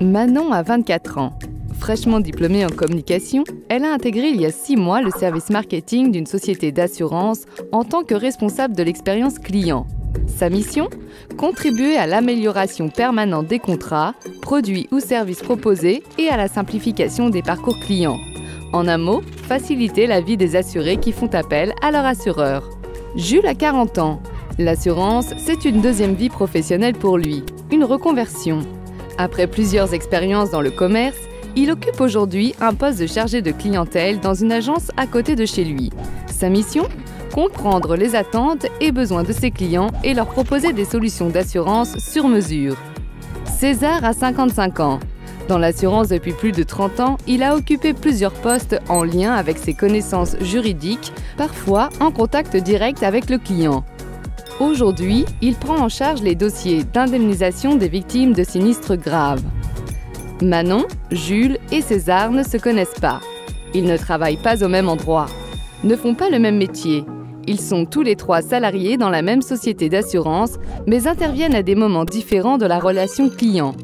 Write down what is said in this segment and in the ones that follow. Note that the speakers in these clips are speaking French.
Manon a 24 ans. Fraîchement diplômée en communication, elle a intégré il y a 6 mois le service marketing d'une société d'assurance en tant que responsable de l'expérience client. Sa mission ? Contribuer à l'amélioration permanente des contrats, produits ou services proposés et à la simplification des parcours clients. En un mot, faciliter la vie des assurés qui font appel à leur assureur. Jules a 40 ans. L'assurance, c'est une deuxième vie professionnelle pour lui, une reconversion. Après plusieurs expériences dans le commerce, il occupe aujourd'hui un poste de chargé de clientèle dans une agence à côté de chez lui. Sa mission ? Comprendre les attentes et besoins de ses clients et leur proposer des solutions d'assurance sur mesure. César a 55 ans. Dans l'assurance depuis plus de 30 ans, il a occupé plusieurs postes en lien avec ses connaissances juridiques, parfois en contact direct avec le client. Aujourd'hui, il prend en charge les dossiers d'indemnisation des victimes de sinistres graves. Manon, Jules et César ne se connaissent pas. Ils ne travaillent pas au même endroit, ne font pas le même métier. Ils sont tous les 3 salariés dans la même société d'assurance, mais interviennent à des moments différents de la relation client.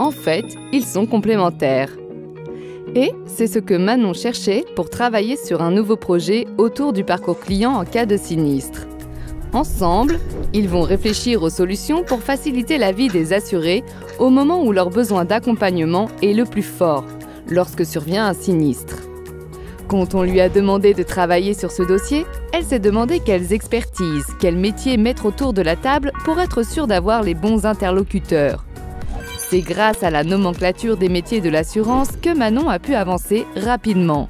En fait, ils sont complémentaires. Et c'est ce que Manon cherchait pour travailler sur un nouveau projet autour du parcours client en cas de sinistre. Ensemble, ils vont réfléchir aux solutions pour faciliter la vie des assurés au moment où leur besoin d'accompagnement est le plus fort, lorsque survient un sinistre. Quand on lui a demandé de travailler sur ce dossier, elle s'est demandé quelles expertises, quels métiers mettre autour de la table pour être sûre d'avoir les bons interlocuteurs. C'est grâce à la nomenclature des métiers de l'assurance que Manon a pu avancer rapidement.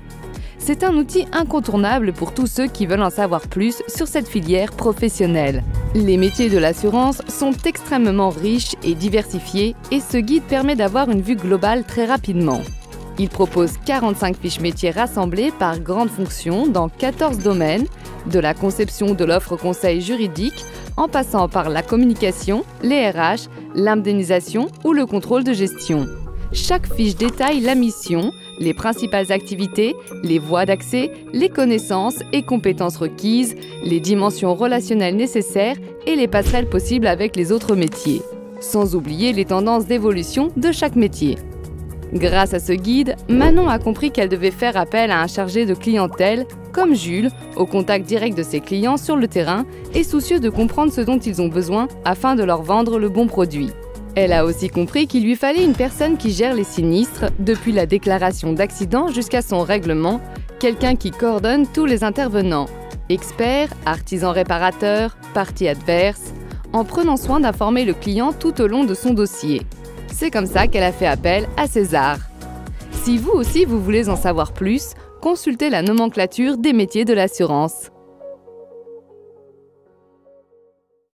C'est un outil incontournable pour tous ceux qui veulent en savoir plus sur cette filière professionnelle. Les métiers de l'assurance sont extrêmement riches et diversifiés et ce guide permet d'avoir une vue globale très rapidement. Il propose 45 fiches métiers rassemblées par grande fonction dans 14 domaines, de la conception de l'offre conseil juridique, en passant par la communication, les RH, l'indemnisation ou le contrôle de gestion. Chaque fiche détaille la mission, les principales activités, les voies d'accès, les connaissances et compétences requises, les dimensions relationnelles nécessaires et les passerelles possibles avec les autres métiers. Sans oublier les tendances d'évolution de chaque métier. Grâce à ce guide, Manon a compris qu'elle devait faire appel à un chargé de clientèle, comme Jules, au contact direct de ses clients sur le terrain et soucieux de comprendre ce dont ils ont besoin afin de leur vendre le bon produit. Elle a aussi compris qu'il lui fallait une personne qui gère les sinistres, depuis la déclaration d'accident jusqu'à son règlement, quelqu'un qui coordonne tous les intervenants, experts, artisans réparateurs, parties adverses, en prenant soin d'informer le client tout au long de son dossier. C'est comme ça qu'elle a fait appel à César. Si vous aussi vous voulez en savoir plus, consultez la nomenclature des métiers de l'assurance.